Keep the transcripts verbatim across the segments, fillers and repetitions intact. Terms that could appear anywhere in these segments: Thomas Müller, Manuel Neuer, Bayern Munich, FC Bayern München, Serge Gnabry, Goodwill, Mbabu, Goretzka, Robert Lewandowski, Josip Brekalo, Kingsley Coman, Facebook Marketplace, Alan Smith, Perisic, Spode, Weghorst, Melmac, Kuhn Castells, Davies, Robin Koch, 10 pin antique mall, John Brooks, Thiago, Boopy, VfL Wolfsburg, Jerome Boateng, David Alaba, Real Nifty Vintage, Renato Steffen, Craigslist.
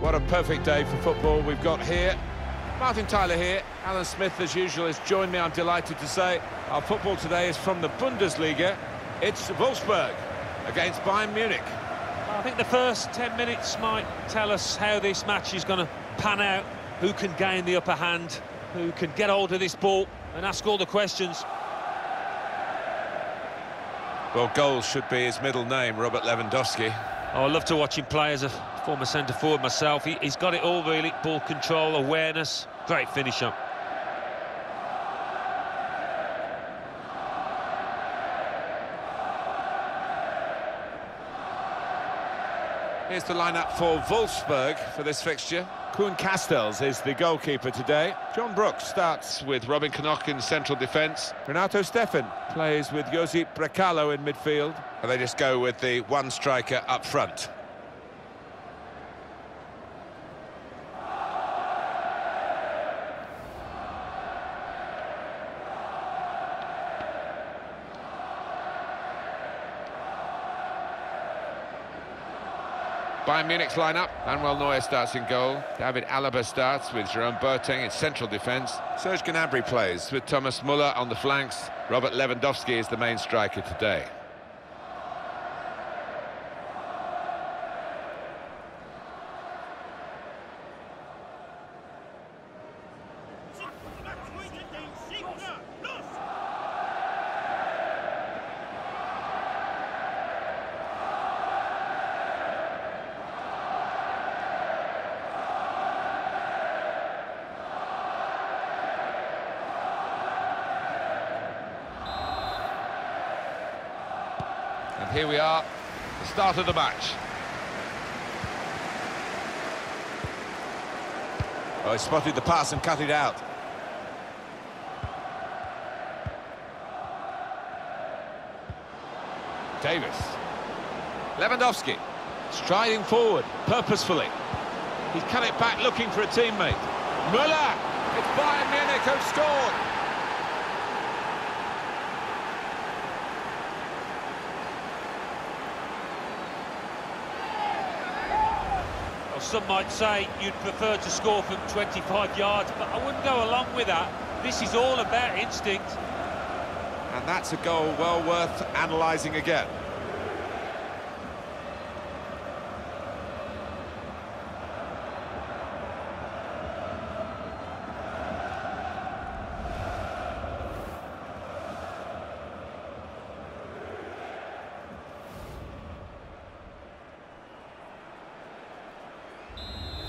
What a perfect day for football we've got here. Martin Tyler here, Alan Smith as usual has joined me. I'm delighted to say our football today is from the Bundesliga. It's Wolfsburg against Bayern Munich. I think the first ten minutes might tell us how this match is going to pan out, who can gain the upper hand, who can get hold of this ball and ask all the questions. Well, goals should be his middle name, Robert Lewandowski. Oh, I love to watch him play as a former centre-forward myself. He, he's got it all, really. Ball control, awareness, great finisher. Here's the lineup for Wolfsburg for this fixture. Kuhn Castells is the goalkeeper today. John Brooks starts with Robin Koch in central defence. Renato Steffen plays with Josip Brekalo in midfield. And they just go with the one striker up front. Bayern Munich's lineup, Manuel Neuer starts in goal, David Alaba starts with Jerome Boateng in central defence, Serge Gnabry plays with Thomas Müller on the flanks, Robert Lewandowski is the main striker today. And here we are, the start of the match. Oh, he spotted the pass and cut it out. Davies. Lewandowski, striding forward, purposefully. He's cut it back looking for a teammate. Müller, it's Bayern Munich who've scored. Some might say you'd prefer to score from twenty-five yards, but I wouldn't go along with that. This is all about instinct. And that's a goal well worth analysing again.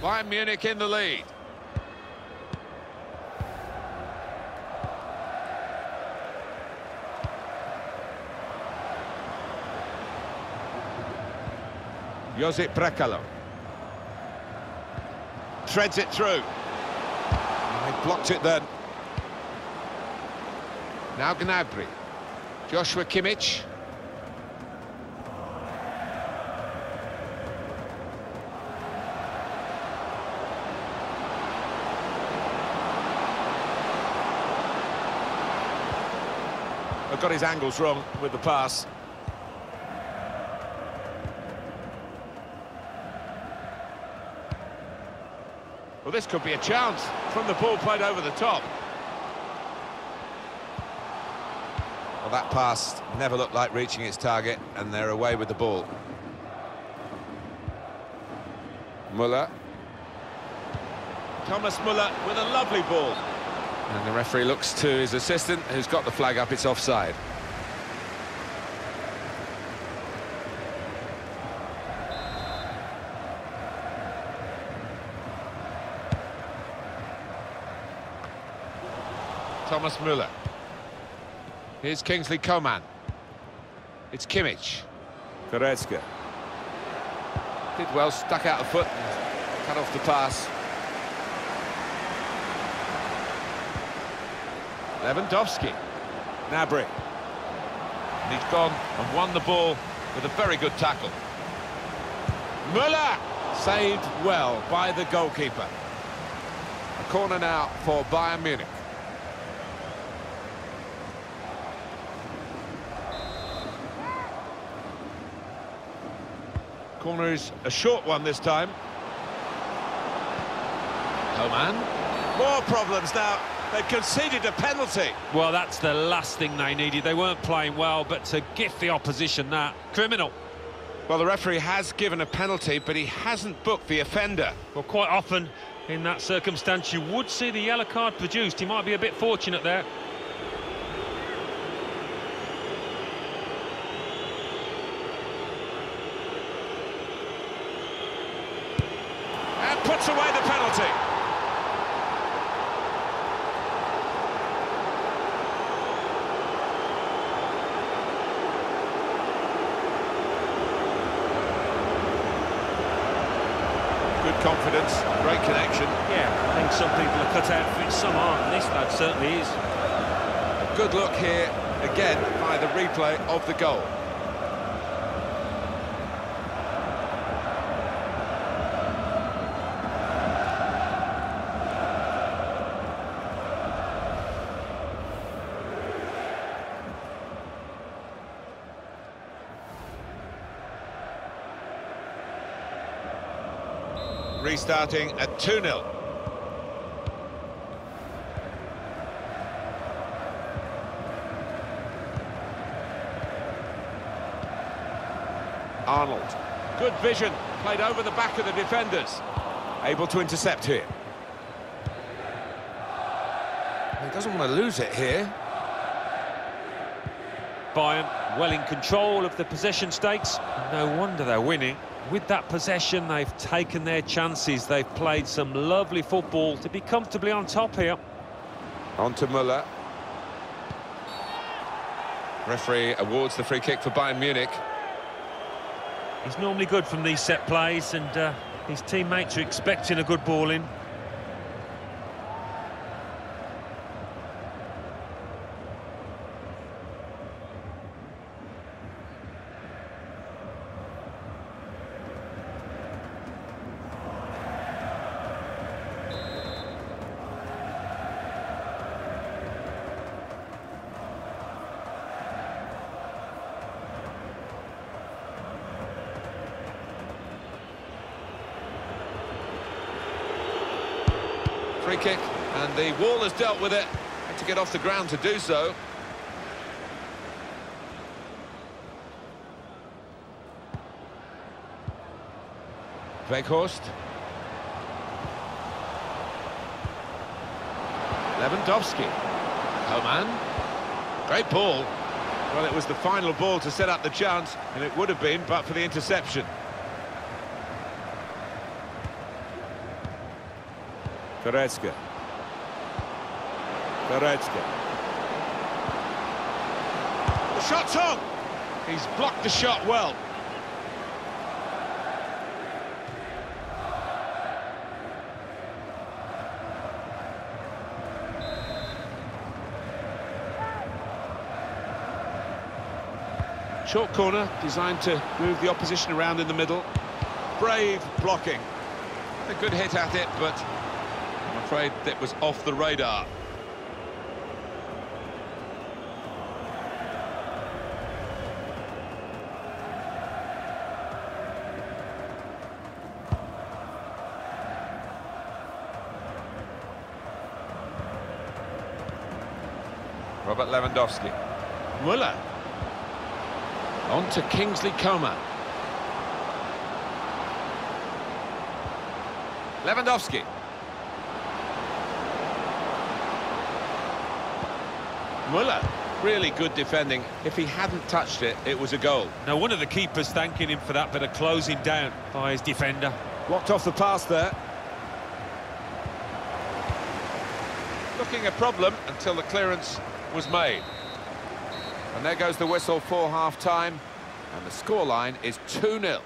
Bayern Munich in the lead. Josip Brekalo treads it through. He blocked it then. Now Gnabry, Joshua Kimmich. Got his angles wrong with the pass. Well, this could be a chance from the ball played over the top. Well, that pass never looked like reaching its target, and they're away with the ball. Müller. Thomas Müller with a lovely ball. And the referee looks to his assistant, who's got the flag up. It's offside. Thomas Müller. Here's Kingsley Coman. It's Kimmich. Goretzka. Did well, stuck out a foot, cut off the pass. Lewandowski, Gnabry, and he's gone and won the ball with a very good tackle. Müller, saved well by the goalkeeper. A corner now for Bayern Munich. Corner is a short one this time. Coman. More problems now. They've conceded a penalty. Well, that's the last thing they needed. They weren't playing well, but to gift the opposition that, criminal. Well, the referee has given a penalty, but he hasn't booked the offender. Well, quite often in that circumstance, you would see the yellow card produced. He might be a bit fortunate there. And puts away the penalty. Confidence, great connection. Yeah, I think some people are cut out for it, some aren't, and this lad certainly is. A good look here, again, by the replay of the goal. Restarting at two nil. Arnold. Good vision. Played over the back of the defenders. Able to intercept here. He doesn't want to lose it here. Bayern well in control of the possession stakes. No wonder they're winning. With that possession, they've taken their chances. They've played some lovely football to be comfortably on top here. On to Müller. Referee awards the free kick for Bayern Munich. He's normally good from these set plays, and uh, his teammates are expecting a good ball in. Free kick, and the wall has dealt with it. Had to get off the ground to do so. Weghorst. Lewandowski. Coman. Great ball. Well, it was the final ball to set up the chance, and it would have been, but for the interception. Beretska. Beretska. The shot's on! He's blocked the shot well. Short corner, designed to move the opposition around in the middle. Brave blocking. A good hit at it, but I'm afraid that was off the radar. Robert Lewandowski. Müller. On to Kingsley Coman. Lewandowski. Müller, really good defending. If he hadn't touched it, it was a goal. Now, one of the keepers thanking him for that bit of closing down by his defender. Blocked off the pass there. Looking a problem until the clearance was made. And there goes the whistle for half-time, and the scoreline is two nil.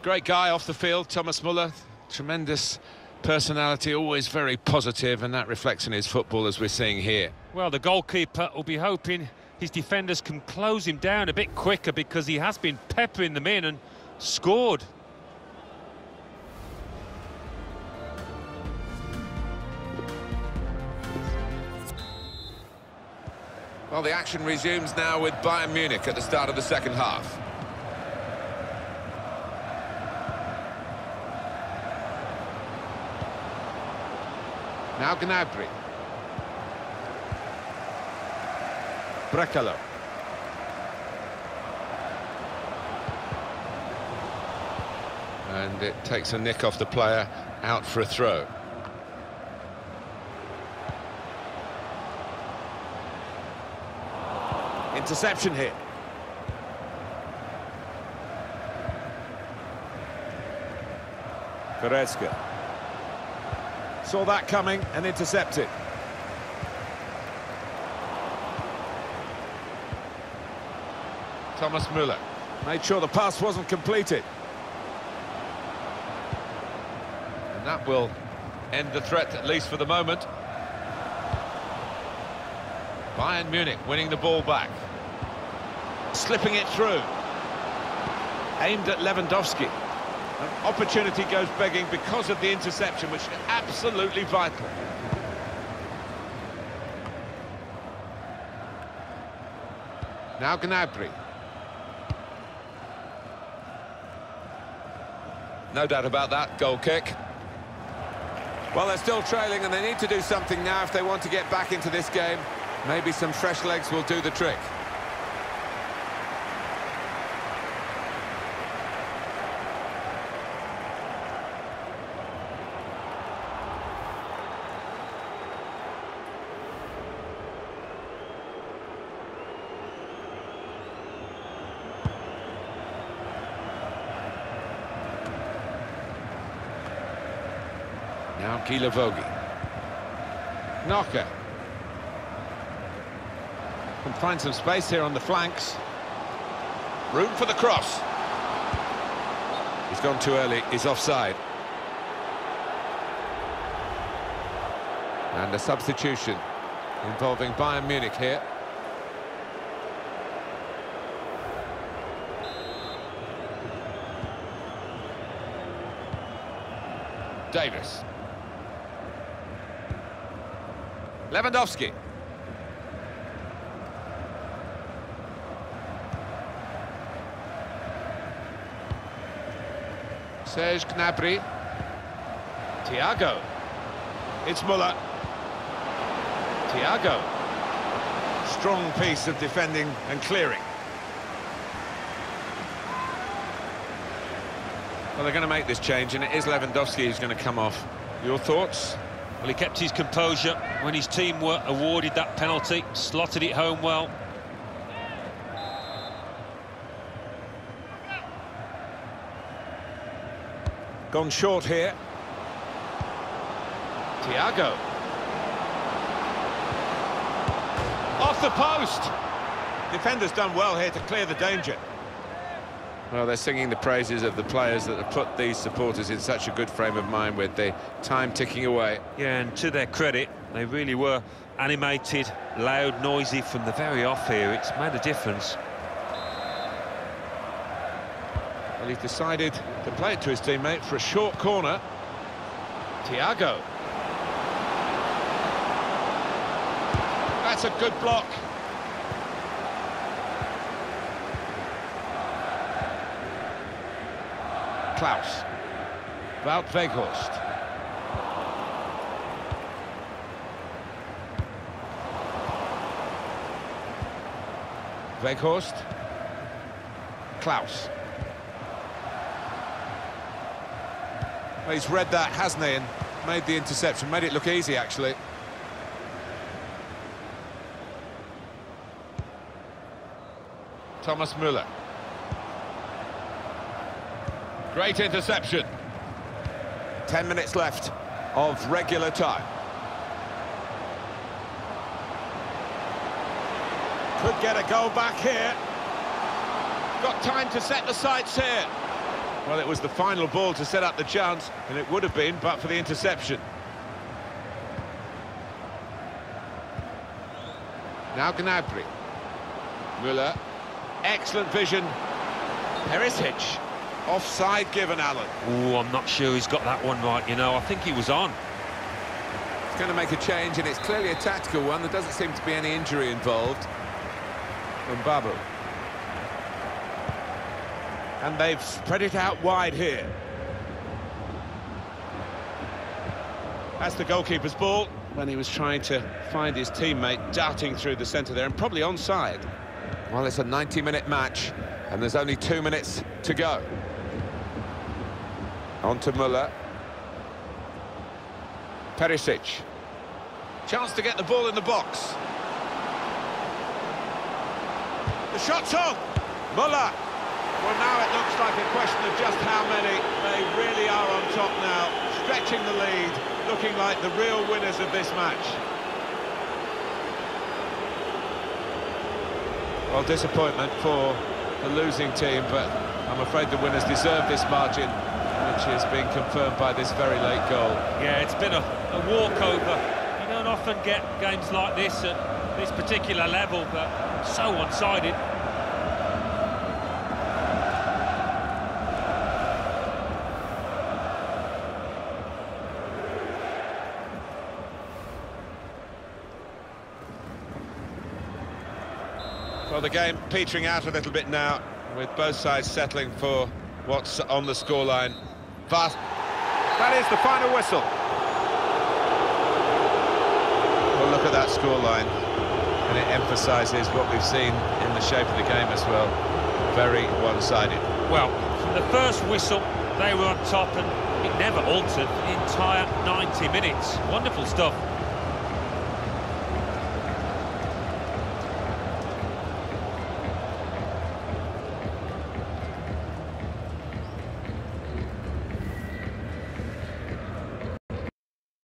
Great guy off the field, Thomas Müller. Tremendous personality, always very positive, and that reflects in his football, as we're seeing here. Well, the goalkeeper will be hoping his defenders can close him down a bit quicker, because he has been peppering them in and scored. Well, the action resumes now with Bayern Munich at the start of the second half. Now Gnabry. Brekalo. And it takes a nick off the player, out for a throw. Interception here. Beretska. Saw that coming and intercepted. Thomas Müller. Made sure the pass wasn't completed. And that will end the threat, at least for the moment. Bayern Munich winning the ball back. Slipping it through. Aimed at Lewandowski. An opportunity goes begging because of the interception, which is absolutely vital. Now Gnabry. No doubt about that, goal kick. Well, they're still trailing and they need to do something now if they want to get back into this game. Maybe some fresh legs will do the trick. Now Kilovogi. Knocker. Can find some space here on the flanks. Room for the cross. He's gone too early, he's offside. And a substitution involving Bayern Munich here. Davies. Lewandowski. Serge Gnabry. Thiago. It's Müller. Thiago. Strong piece of defending and clearing. Well, they're going to make this change, and it is Lewandowski who's going to come off. Your thoughts? Well, he kept his composure when his team were awarded that penalty, slotted it home well. Gone short here. Thiago. Off the post! Defender's done well here to clear the danger. Well, they're singing the praises of the players that have put these supporters in such a good frame of mind with the time ticking away. Yeah, and to their credit, they really were animated, loud, noisy from the very off here. It's made a difference. Well, he's decided to play it to his teammate for a short corner. Thiago. That's a good block. Klaus. About Weghorst. Weghorst. Klaus. Well, he's read that, hasn't he, and made the interception. Made it look easy, actually. Thomas Müller. Great interception. Ten minutes left of regular time. Could get a goal back here. Got time to set the sights here. Well, it was the final ball to set up the chance, and it would have been, but for the interception. Now Gnabry. Müller. Excellent vision. Perisic. Offside given, Alan. Oh, I'm not sure he's got that one right, you know. I think he was on. He's going to make a change, and it's clearly a tactical one. There doesn't seem to be any injury involved. Mbabu. And they've spread it out wide here. That's the goalkeeper's ball when he was trying to find his teammate darting through the centre there and probably onside. Well, it's a ninety minute match and there's only two minutes to go. On to Müller. Perisic. Chance to get the ball in the box. The shot's on! Müller! Well, now it looks like a question of just how many. They really are on top now, stretching the lead, looking like the real winners of this match. Well, disappointment for the losing team, but I'm afraid the winners deserve this margin, which is being confirmed by this very late goal. Yeah, it's been a, a walkover. You don't often get games like this at this particular level, but so one-sided. Well, the game petering out a little bit now, with both sides settling for what's on the scoreline. But that is the final whistle. Well, look at that scoreline, and it emphasises what we've seen in the shape of the game as well. Very one-sided. Well, from the first whistle, they were on top, and it never altered the entire ninety minutes. Wonderful stuff.